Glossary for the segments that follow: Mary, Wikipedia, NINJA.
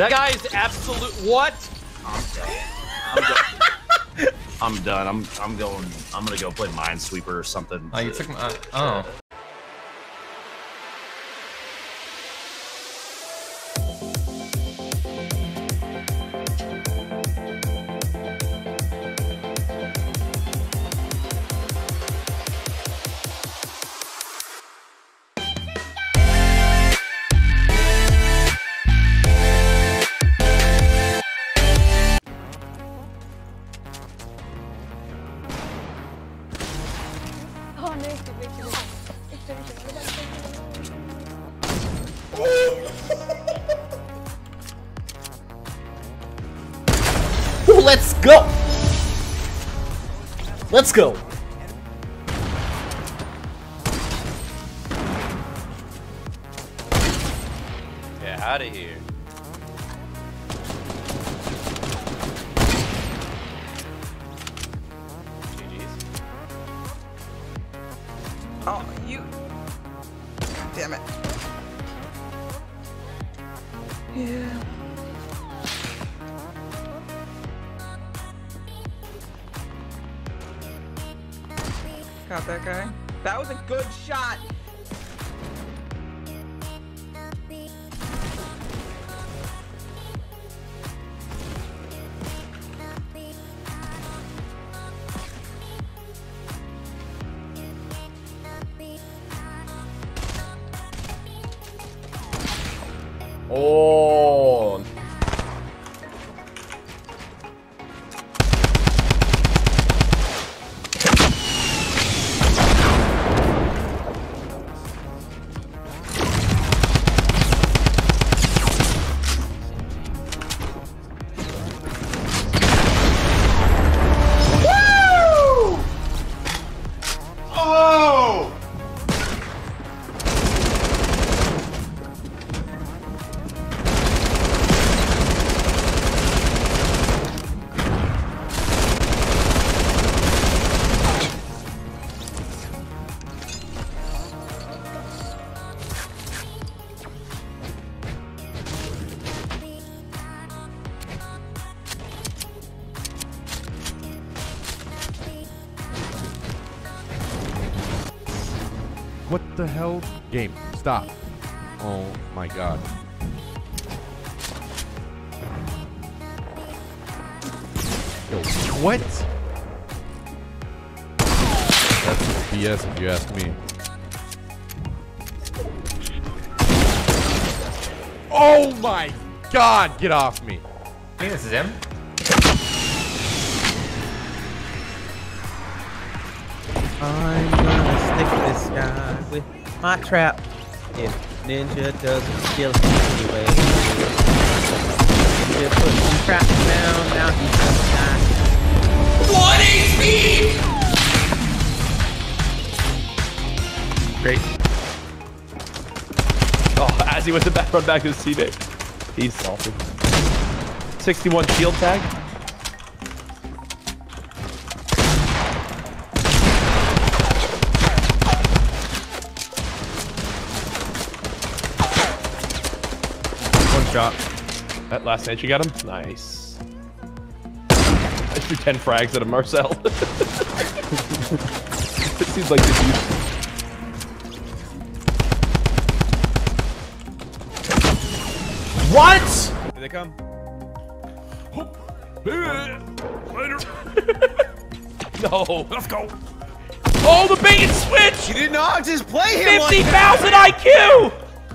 That guy is absolute. What? I'm done. I'm going. I'm gonna go play Minesweeper or something. Oh, you took my. Oh. Let's go! Let's go! Get out of here. GG's. Oh, you. Damn it. Yeah. Got that guy. That was a good shot. Oh. What the hell? Game, stop. Oh my god. Yo, what? That's BS if you ask me. Oh my god, get off me. I think this is him. I'm gonna stick this guy with my trap if Ninja doesn't kill him anyway. Ninja put some traps down, now he's gonna die. 1 HP! Great. Oh, as he went to back, run back to his teammate. He's awful. 61 shield tag. Shot. That last inch you got him? Nice. I threw 10 frags at him, Marcel. It seems like this use. What? Here they come. Later. No. Let's go. Oh, the bait and switch! You did not just play him 50,000 IQ!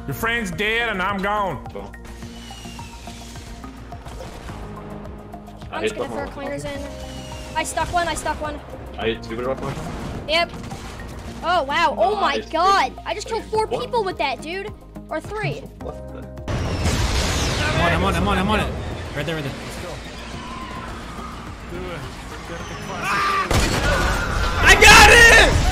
Your friend's dead and I'm gone. Boom. I'm just gonna throw cleaners in. I stuck one. I hit two, but I got one. Yep. Oh, wow. Oh my god. I just killed 4 people with that, dude. Or 3. I'm on it. Right there. Let's go. Do it. Ah! I got it!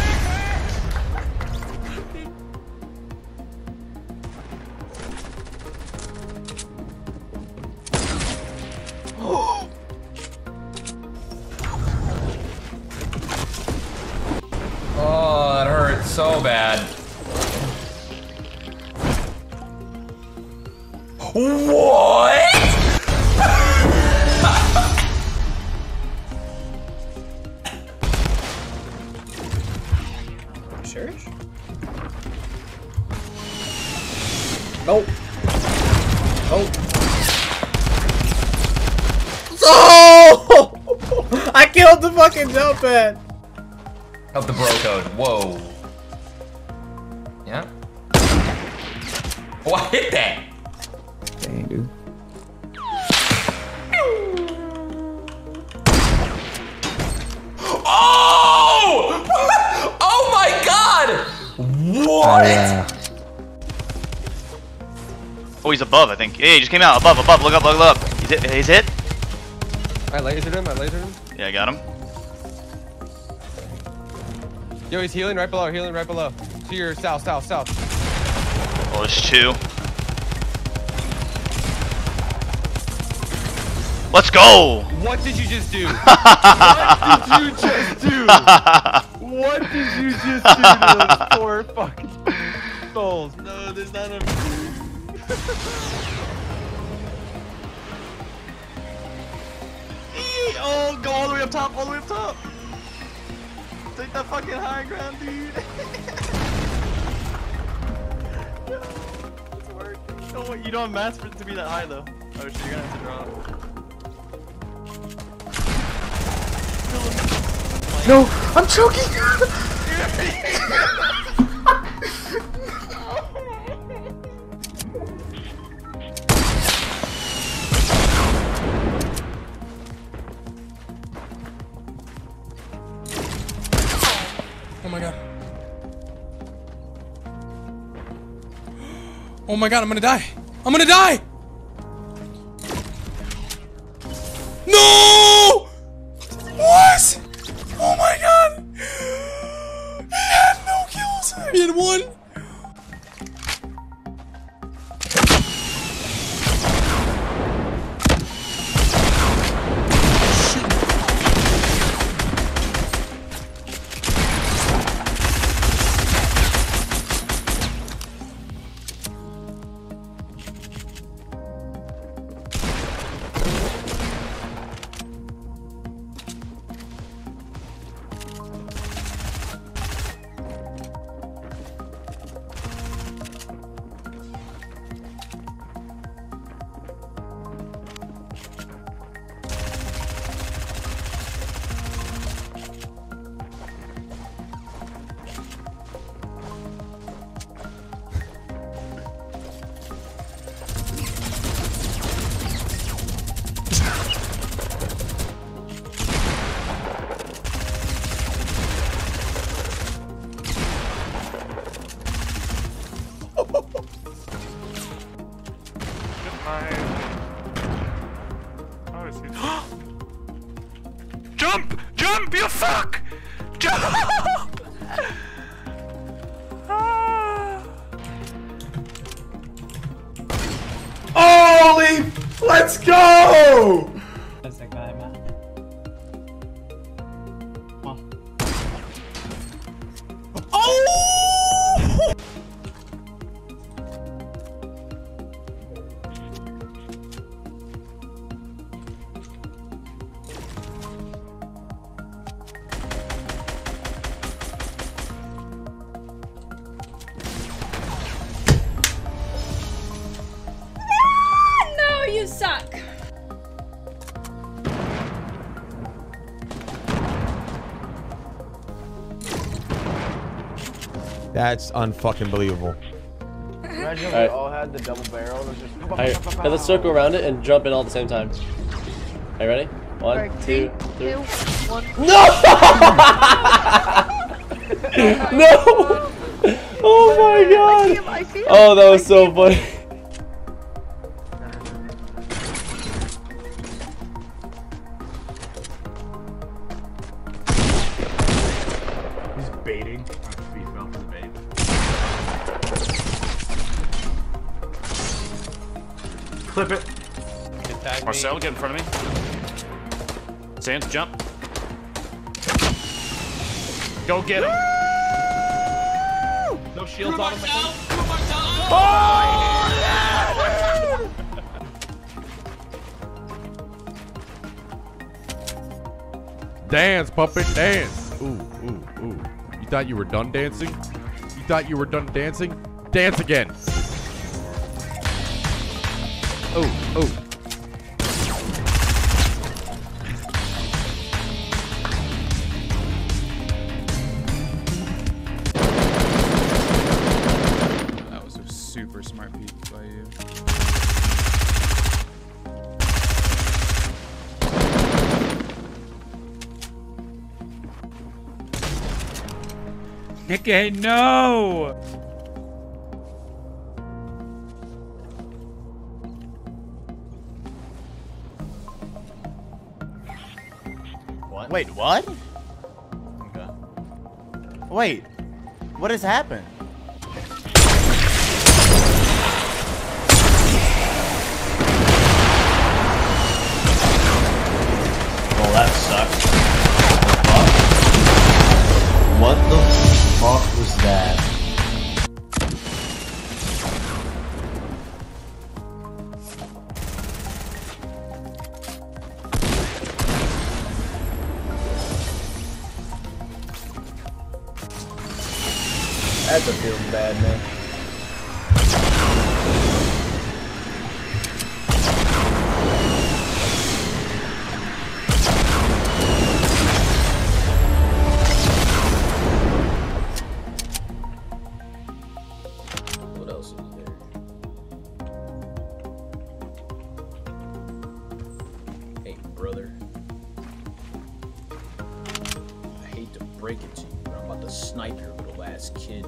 So bad. What? Help the fucking jump pad! Help the bro code. Whoa. Yeah? Oh, I hit that! Dang, dude. Oh! Oh my god! What? Oh, he's above, I think. Yeah, he just came out. Above, above. Look up, look up. He's hit. He's hit. I lasered him. I lasered him. Yeah, I got him. Yo, he's healing right below. Healing right below. To your south, south, south. Oh, there's two. Let's go! What did you just do? What did you just do? What did you just do to those poor fucking souls? No, there's not a... Oh, go all the way up top, all the way up top! Take that fucking high ground, dude! It's working. Oh, you don't have mass for it to be that high, though. Oh shit, you're gonna have to drop. No, I'm choking! Oh my god. Oh my god, I'm gonna die! I'm gonna die! No! What? Oh my god! He had no kills! He had one! Jump! Jump, you fuck! Jump! Holy! Let's go! That's the guy, man. Oh! Suck. That's unfucking believable. Imagine if we all had the double barrel. Just... Alright, now let's circle around it and jump in all at the same time. Alright, ready? One, right, two, three, one. No! No! Oh my god! I see him. Oh, that was so funny. Baiting. He fell for the bait. Clip it. Marcel, get in front of me. Sans, jump. Go get him. Woo! No shields on him. Oh, yeah! Dance, puppet, dance. Ooh, ooh, ooh. You thought you were done dancing? You thought you were done dancing? Dance again! Oh, oh. Okay, no! What? Wait, what? Okay. Wait, what has happened? Well, that sucks. What the fuck was that? That's a feeling bad, man. Break it to you, but I'm about to snipe your little ass kid.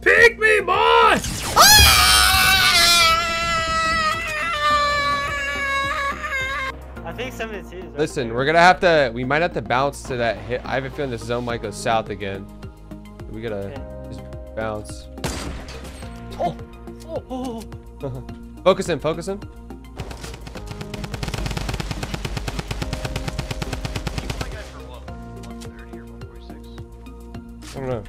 Pick me, boss! I think some of the twos. Listen, we're gonna have to. We might have to bounce to that hit. I have a feeling this zone might go south again. We gotta just bounce. Oh! Oh! Oh. Focus in, focus in. I don't know.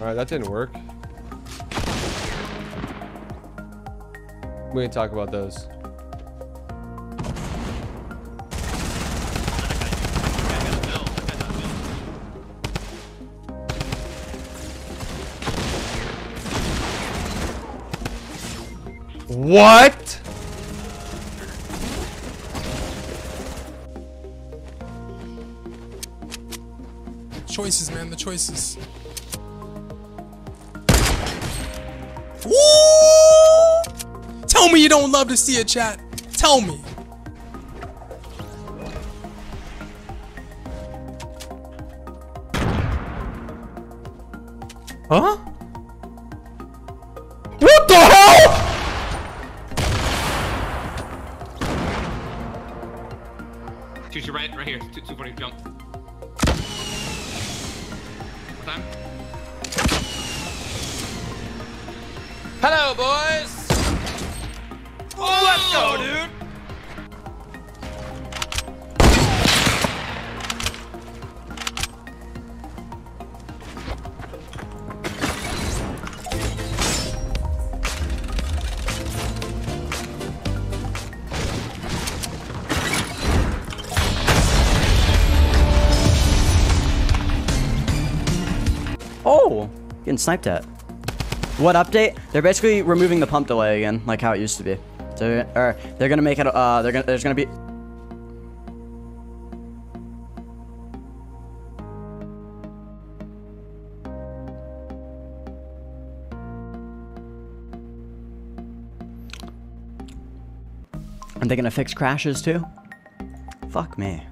Alright, that didn't work. We can talk about those. What? Choices, man, the choices. Woo! Tell me you don't love to see it, chat. Tell me. Huh? What the hell? To your right, right here. 240 jump. Time. Hello, boys. Oh, let's go, dude. Oh, getting sniped at. What update? They're basically removing the pump delay again, like how it used to be. So, or they're gonna make it. There's gonna be. Are they gonna fix crashes too? Fuck me.